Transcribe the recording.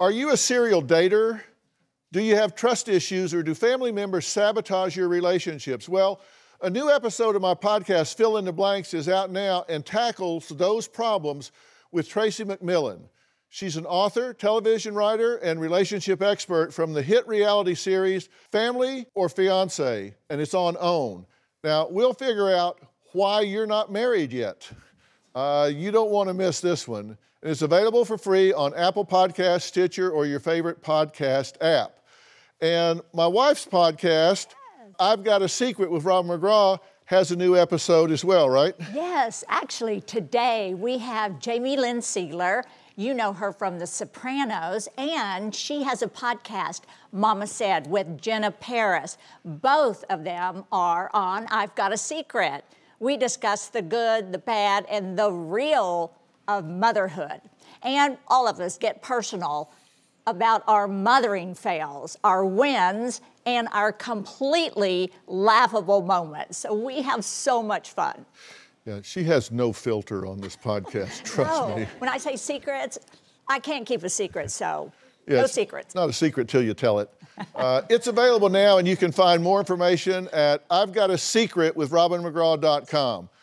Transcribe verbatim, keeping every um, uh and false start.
Are you a serial dater? Do you have trust issues, or do family members sabotage your relationships? Well, a new episode of my podcast, Phil in the Blanks, is out now and tackles those problems with Tracy McMillan. She's an author, television writer, and relationship expert from the hit reality series, Family or Fiance, and it's on OWN. Now, we'll figure out why you're not married yet. Uh, you don't want to miss this one. And it's available for free on Apple Podcasts, Stitcher, or your favorite podcast app. And my wife's podcast, I've Got a Secret with Robin McGraw, has a new episode as well, right? Yes, actually today we have Jamie-Lynn Sigler. You know her from The Sopranos, and she has a podcast, Mama Said, with Jenna Paris. Both of them are on I've Got a Secret. We discuss the good, the bad, and the real of motherhood. And all of us get personal about our mothering fails, our wins, and our completely laughable moments. So we have so much fun. Yeah, she has no filter on this podcast, trust no. me. When I say secrets, I can't keep a secret, so yes, no secrets. It's not a secret till you tell it. Uh, it's available now, and you can find more information at I've Got a Secret with Robin McGraw dot com.